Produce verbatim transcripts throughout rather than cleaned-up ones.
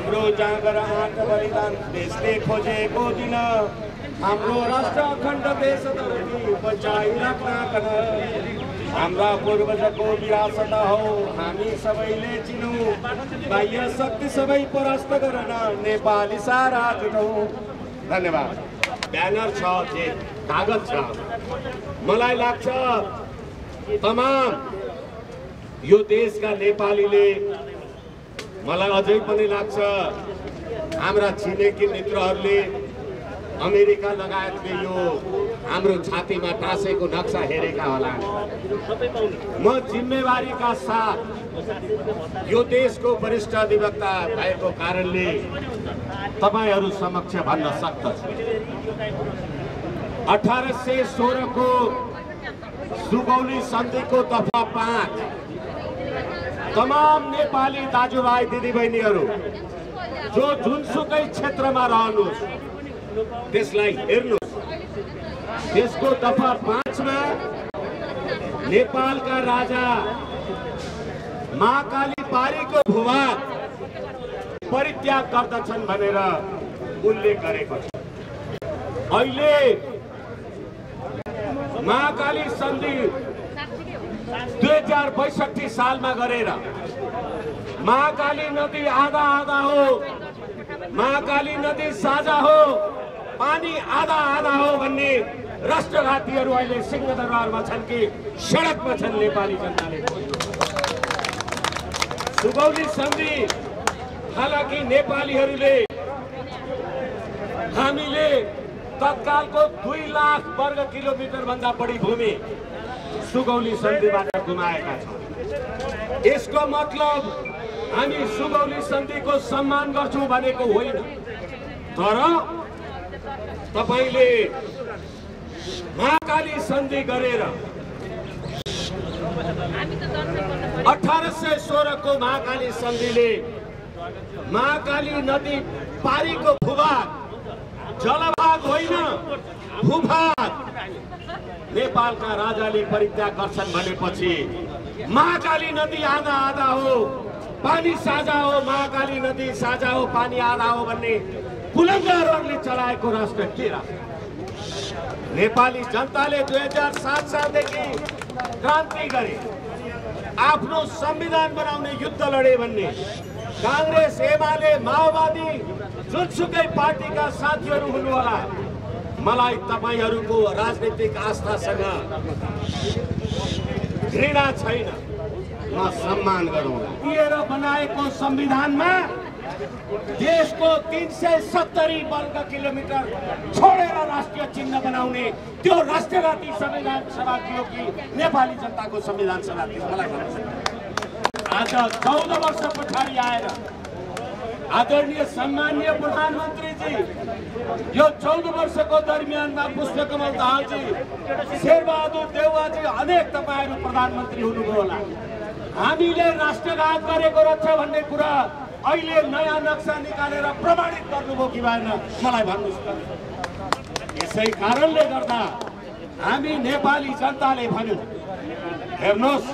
हाम्रो जाँगर आठ बलिदान देशले खोजेको दिन हाम्रो राष्ट्र अखण्ड देश धरती बचाई राख्न हाम्रा पूर्वजको विरासत हो हामी सबैले चिनौ बाह्य शक्ति सबै परास्त गर्न नेपाली सारा जुटौं। धन्यवाद। ब्यानर छ जे कागज छ मलाई लाग्छ तमाम यो देशका नेपालीले मलाई अझै पनि लाग्छ हाम्रा छिमेकी मित्रहरूले अमेरिका लगायतले यो हाम्रो छातीमा टाँसेको नक्सा हेरेका होला। म जिम्मेवारीका साथ यो देशको वरिष्ठ अधिवक्ता भएको कारणले तपाईहरू समक्ष भन्न सक्दछु। अठारह सौ सोलह को सुगौली सन्धि को दफा पाँच तमाम नेपाली दाजुभाइ दिदीबहिनीहरु जो जुनसुकै क्षेत्रमा रहनुस् त्यसलाई हेर्नुस्। त्यसको दफा पाँच मा नेपालका राजा महाकाली पारीको भूभाग परित्याग गर्दछन् भनेर उल्लेख गरेको छ। अहिले महाकाली सन्धि दुई हजार बैसठी साल में गरेर महाकाली नदी आधा आधा हो, महाकाली नदी साझा हो, पानी आधा आधा हो भन्ने राष्ट्रघाती अहिले सिंहदरबार में छन् कि सड़क में छन्। नेपाली जनताले सुगौली सन्धि हालांकि नेपालीहरूले हामीले तत्काल को दुई लाख वर्ग किलोमीटर भन्दा बढी भूमि सुगौली सन्धिबाट गुमाएका छौं। यसको मतलब हामी सुगौली सन्धिको सम्मान गर्छौं भनेको होइन, तर तपाईले महाकाली सन्धि गरेर अठारह सौ सोलह को महाकाली सन्धिले महाकाली नदी पारीको भूभाग जलभाग होइन भूभाग नेपालका राजाले परित्याग गर्छन् भनेपछि महाकाली नदी आधा आधा हो, पानी साझा हो, महाकाली नदी साझा हो, पानी आधा हो भन्ने पुलङ्गाहरूले चलाएको राष्ट्र के राष्ट्र? नेपाली जनताले दुई हजार सात सालदेखि क्रान्ति गरे, आफ्नो संविधान बनाउने युद्ध लडे भन्ने कांग्रेस, एमाले, माओवादी जुनसुकै पार्टीका साथीहरू हुनुहोला, मलाई तपाईहरुको राजनीतिक आस्थासँग घृणा छैन, म सम्मान गरौँला। दिएर बनाएको संविधानमा देशको तीन सौ सत्तरी वर्ग किलोमिटर छोडेर राष्ट्रिय चिन्ह बनाउने त्यो राष्ट्रवादी संविधान सभा थियो कि नेपाली जनताको संविधान सभा थियो? मलाई भन्नु आज चौध वर्ष पछाडि आएर आदरणीय सम्माननीय प्रधानमन्त्री जी यो चौध वर्ष को दरमियान में पुष्पकमल दाहाल जी, शेरबहादुर देउवा जी, अनेक तपाईहरु प्रधानमन्त्री हुनुभयो होला। हामीले राष्ट्रघात गरेको रहेछ भन्ने कुरा अहिले नयाँ नक्सा निकालेर प्रमाणित गर्नुभयो कि भएन मलाई भन्नुस् त। यसै कारणले गर्दा हामी नेपाली जनताले भन्यौ हेर्नुस्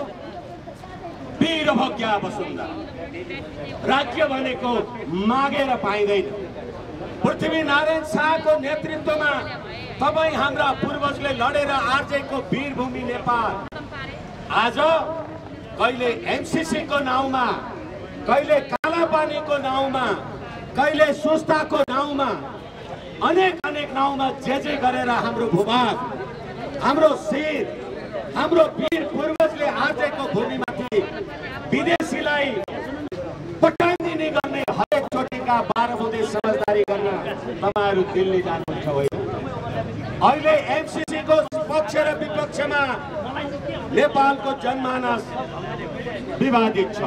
वीरभोग्या वसुन्धरा राज्य भनेको मागेर पाइदैन। पृथ्वीनारायण शाहको नेतृत्वमा तपाई हाम्रा पूर्वजले लडेर आर्जेको वीरभूमि नेपाल आज कहिले एमसीसी को नाउँमा, कहिले कालापानीको नाउँमा, कहिले सुस्ताको नाउँमा, अनेक अनेक नाउँमा जे जे गरेर हाम्रो भूभाग, हाम्रो शिर, हाम्रो वीर पूर्वजले आर्जेको भूमिमाथि विदेशीलाई पटाइदिने गर्ने हरेक चोटिका बाह्र बुँदे समझदारी गर्न तपाईहरु दिल्ली जानुहुन्छ होइन? अहिले एमसीसी को पक्ष र विपक्षमा नेपालको जनमानस विवादित छ।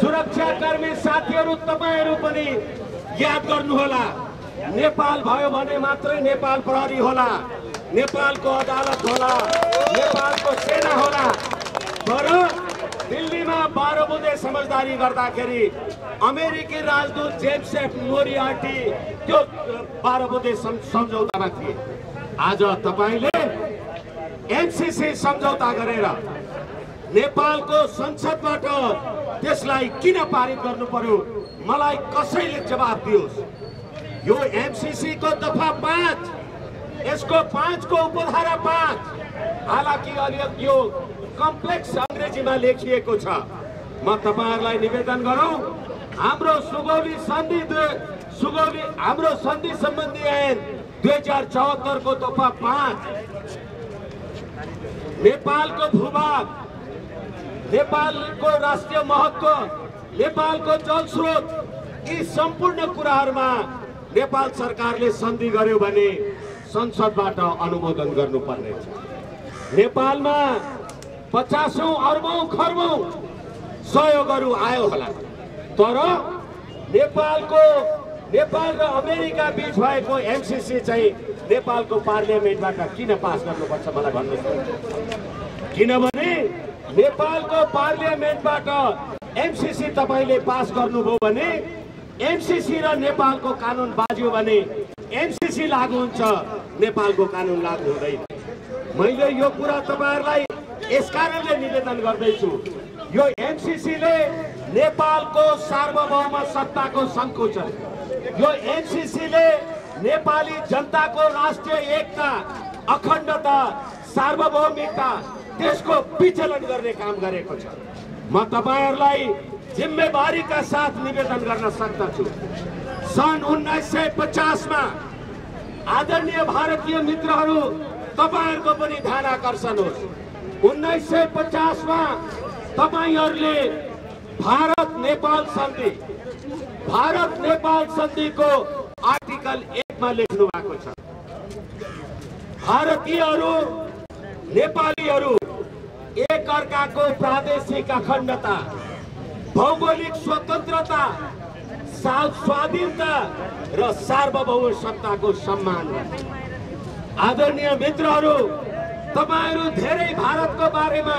सुरक्षाकर्मी साथीहरु तपाईहरु पनि याद गर्नुहोला, नेपाल भयो भने मात्रै नेपाल प्रहरी होला, नेपालको अदालत होला, नेपालको सेना होला, तर दिल्ली में बाह्र बुँदे समझदारी गर्दाखेरि अमेरिकी राजदूत जेम्स एफ मोरियार्टी त्यो बाह्र बुँदे सम्झौतामा थिए। आज तपाईले एमसीसी सम्झौता गरेर नेपालको संसदबाट त्यसलाई किन पारित गर्नु पर्यो मलाई कसैले जवाफ दियोस्। यो एमसीसी को दफा पाँच, इसको पाँच को उपधारा पाँच, हालांकि अलग यो कम्प्लेक्स अंग्रेजीमा लेखिएको छ। म तपाईहरुलाई निवेदन गरौं, हाम्रो सुगौली सन्धि सुगौली हाम्रो सन्धि सम्बन्धी ऐन दुई हजार चौहत्तर को दफा पाँच नेपाल को भूभाग, नेपाल को राष्ट्रिय महत्व, नेपाल को जल स्रोत, यी संपूर्ण कुराहरुमा नेपाल सरकारले सन्धि गर्यो भने संसदबाट अनुमोदन गर्नुपर्ने छ। नेपालमा पचासौं अर्बौं खर्बौं सहयोगहरु आयो होला, तर नेपालको नेपाल र अमेरिका बीच भएको एमसीसी चाहिँ नेपालको पार्लियामेन्टबाट किन पास गर्नुपर्छ मलाई भन्नुहोस्। किनभने नेपालको पार्लियामेन्टबाट एमसीसी तपाईले पास गर्नुभयो भने एमसीसी र नेपालको कानुन बाज्यो भने एमसीसी लागू हुन्छ, नेपालको कानुन लागू हुँदैन। मैले यो कुरा तपाईहरुलाई यसकारणले निवेदन गर्दै छु, यो एमसीसी ले नेपालको सार्वभौम सत्ताको संकुचन, यो एमसीसी ले नेपाली जनता को राष्ट्रीय एकता, अखण्डता, सार्वभौमिकता त्यसको विचलन गर्ने काम गरेको छ। म तपाईहरुलाई जिम्मेवारी का साथ निवेदन गर्न सक्दछु, सन् उन्नाइस सय पचास मा आदरणीय भारतीय मित्रहरु तपाईहरुको पनि ध्यान आकर्षण होस्, उन्नाइस सय पचास मा तपाईहरुले भारत नेपाल सन्धि भारत नेपाल सन्धि को आर्टिकल एक मा लेख्नु भएको छ, भारतीयहरु नेपालीहरु एक अर्काको प्रादेशिक अखण्डता, भौगोलिक स्वतन्त्रता, स्वाधीनता र सार्वभौम सत्ताको सम्मान। आदरणीय मित्रहरु, तपाईहरु धेरै भारतको बारेमा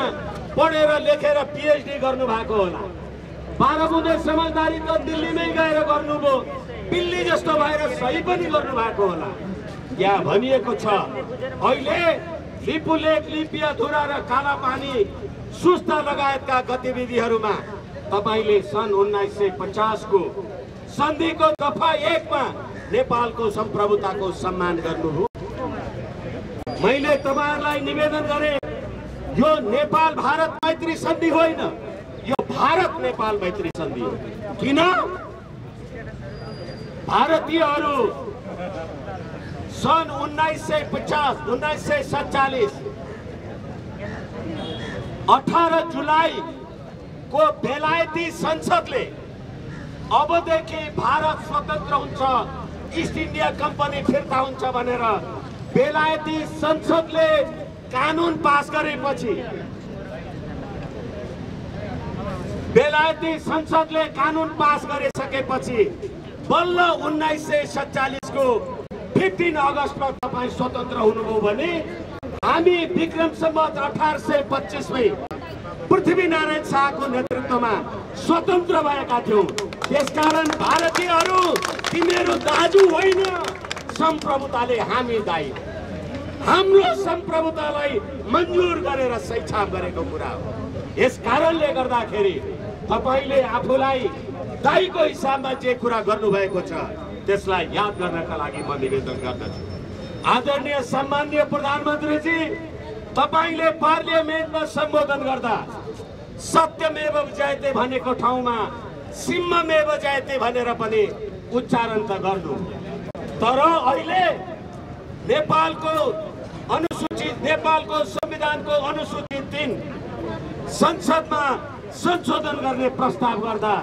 पढेर लेखेर पीएचडी गर्नु भएको होला, बाह्र बुँदे समझदारी त दिल्लीमै गएर गर्नुभयो, बिल्ली जस्तो भएर सही पनि गर्नु भएको होला। यहाँ भनिएको छ, अहिले लिपुलेख, लिपियाधुरा र कालापानी सुस्ता लगायतका गतिविधिहरुमा तपाईले सन् उन्नाइस सय पचास को सन्धिको दफा एक मा नेपालको सम्प्रभुताको सम्मान गर्नुभयो। मैले तपाईहरुलाई निवेदन गरे, यो नेपाल भारत मैत्री सन्धि होइन, यो भारत नेपाल मैत्री सन्धि हो। किन? भारतीयहरु सन् उन्नाइस सय पचास उन्नाइस सय सैंतालीस अठार जुलाई को बेलायती संसदले अबदेखि भारत स्वतन्त्र हुन्छ, ईस्ट इंडिया कंपनी फिर्ता हुन्छ भनेर बेलायती संसदले कानून पास गरेपछि बेलायती संसदले कानून पास गरिसकेपछि बल्ल उन्नाइस सय सैंतालीस को पन्ध्र अगस्त में तपाई स्वतंत्र हुनुभयो भने हामी विक्रम संवत अठार सय पच्चीस में पृथ्वीनारायण शाह को नेतृत्व में स्वतंत्र भएका थियौ। त्यसकारण भारतीयहरु तिम्रो दाजु होइन, संप्रभुताले हामी दाई, हाम्रो संप्रभुतालाई मंजूर गरेर सैछाप गरेको कुरा हो। यस कारणले गर्दाखेरि तपाईले आफूलाई दाईको हिसाबमा जे कुरा गर्नु भएको छ त्यसलाई याद गर्नका लागि म निवेदन गर्दछु। आदरणीय सम्माननीय प्रधानमन्त्रीजी, तपाईले पार्लियामेन्टमा सम्बोधन गर्दा सत्यमेव जयते भनेको ठाउँमा सिंहमेव जयते भनेर पनि उच्चारण त गर्नु, तर अहिले नेपालको अनुसूचित नेपालको संविधानको अनुसूचित तीन संसदमा संशोधन गर्ने प्रस्ताव गर्दा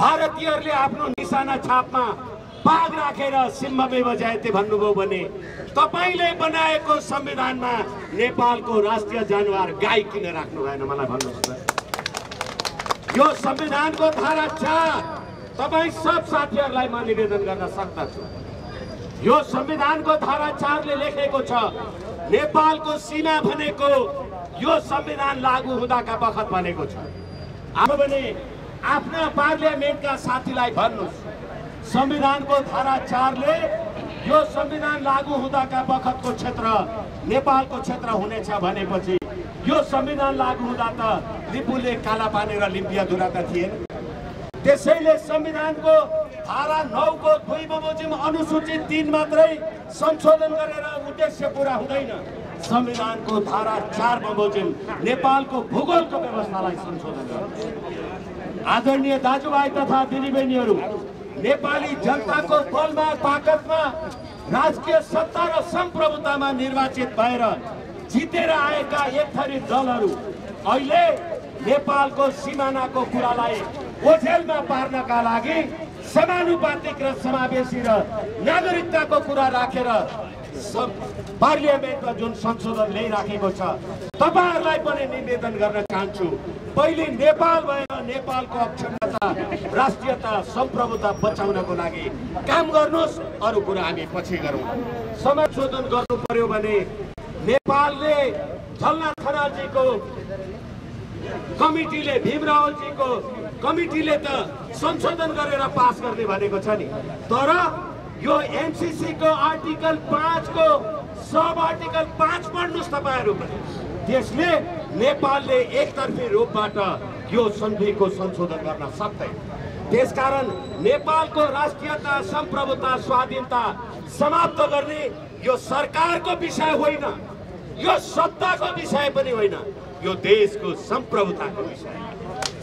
भारतीयहरुले आफ्नो निशाना छापमा बाघ राखेर सिंहमेव जयते भन्नुभयो भने तपाईले बनाएको संविधानमा नेपालको राष्ट्रिय जानवर गाई किन राख्नु भएन मलाई भन्नुहोस् त। यो संविधानको धारा चार, तपाई सब साथीहरुलाई म निवेदन गर्न सक्दछु, यो संविधानको धारा चार ले लेखेको छ नेपालको सीमा भनेको यो संविधान लागू हुँदाका बखत भनेको छ। अब भने आफ्ना पार्लियामेन्टका साथीलाई भन्नुस्, संविधानको धारा चार ले यो संविधान लागू हुँदाका बखतको क्षेत्र नेपालको क्षेत्र हुनेछ भनेपछि यो संविधान लागू हुँदा त लिपुले काला पानी र लिम्पिया दुराका थिएन। त्यसैले संविधानको धारा नौ को दुई बमोजिम अनुसूचित तीन मात्रै संशोधन गरेर उद्देश्य पूरा हुँदैन। संविधानको धारा चार बमोजिम नेपालको भूगोलको व्यवस्थालाई संशोधन गर्छ। आदरणीय दाजुभाइ तथा दिदीबहिनीहरू, नेपाली जनताको बलमा ताकतमा राजकीय सत्ता र सम्प्रभुतामा निर्वाचित भएर जितेर आएका एक थरी दलहरू अहिले नेपालको सीमानाको कुरालाई ओझेलमा पार्नका लागि समानुपातिक र समावेशी र नागरिकताको कुरा राखेर पार्लियामेन्टमा जुन संशोधन ल्याइराखेको छ, तपाईहरुलाई पनि निवेदन गर्न चाहन्छु, पहिले नेपाल भएर नेपालको अक्षमता, राष्ट्रियता, सम्प्रभुता बचाउनको लागि काम गर्नुहोस्। अरु कुरा हामी पछि गरौँ। संशोधन गर्नु पर्यो भने नेपालले झलना खनालजीको कमिटीले, भीमरावलजीको कमिटीले त संशोधन गरेर पास गर्ने भनेको छ नि, तर यो एमसीसी को आर्टिकल पांच को सब आर्टिकल पांच पढ्नुस् तपाईहरु पनि। त्यसले नेपालले एकतर्फी रूपबाट यो संधिको संशोधन गर्न सक्दैन। त्यसकारण नेपालको राष्ट्रियता, सम्प्रभुता, स्वाधीनता समाप्त गर्ने यो सरकारको विषय होइन, यो सत्ताको विषय पनि होइन, यो देशको सम्प्रभुताको विषय।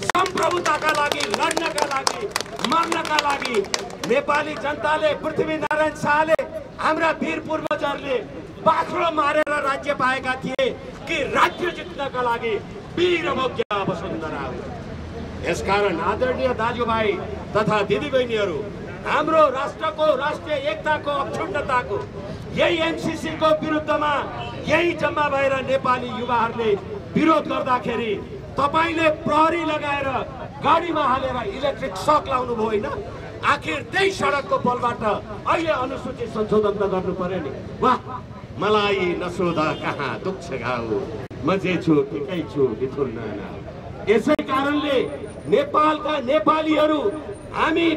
सम्प्रभुताका लागि लड्नका लागि, मर्नका लागि नेपाली जनताले, पृथ्वीनारायण शाहले, हाम्रा वीर पूर्वजहरूले बाख्रो मारेर राज्य पाएका थिए कि राज्य जित्नका लागि वीर अवज्ञा वसुन्धरा हो। यसकारण आदरणीय दाजुभाइ तथा दिदीबहिनीहरू, हाम्रो राष्ट्रको राष्ट्रिय एकताको अक्षुण्णताको यही एमसीसी को विरुद्धमा यही जम्मा भएर नेपाली युवाहरूले विरोध गर्दाखेरि तपाईले प्रहरी लगाएर गाडीमा हालेर इलेक्ट्रिक सक लाउनु भयो हैन? आखिर त्यही सडकको बलबाट अहिले अनुसूचित संशोधन त गर्नु पर्यो नि। वाह, मलाई नसोधा कहाँ दुख्छ घाउ, म जे छु ठिकै छु बिथुर नाना। यसै कारणले नेपालका नेपालीहरू हामी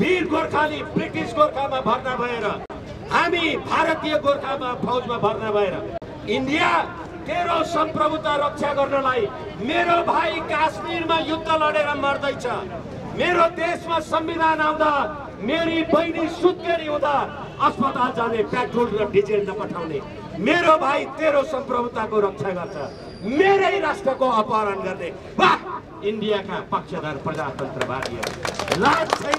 वीर गोर्खाली ब्रिटिश गोर्खामा भर्ना भएर, हामी भारतीय गोर्खामा फौजमा भर्ना भएर इन्डिया तेरो सम्प्रभुता रक्षा गर्नलाई मेरो भाइ काश्मीरमा युद्ध लडेर मर्दैछ, मेरो देशमा संविधान आउँदा मेरी बहिनी सुत्केरी हुँदा अस्पताल जाने पेट्रोल र डिजेल नपठाउने मेरो भाइ तेरो सम्प्रभुताको रक्षा गर्छ, मेरै राष्ट्रको अपहरण गर्ने। वाह, इन्डियाका पक्षधर प्रजातन्त्रवादीहरू लाज छैन,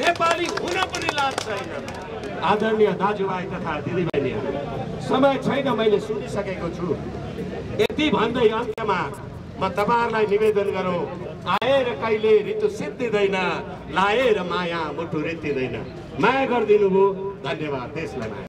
नेपाली हुन पनि लाज छैन। आदरणीय दाजुभाइ तथा दिदीबहिनीहरू, समय छैन, मैले सुनिसकेको छु। यति भन्दै अन्त्यमा म तपाईहरुलाई निवेदन गरौँ, आएर कहिले ऋतु सिद्धिदैन, लाएर माया मुटु रित्तिदैन। माया गरिदिनु भो, धन्यवाद देशलाई।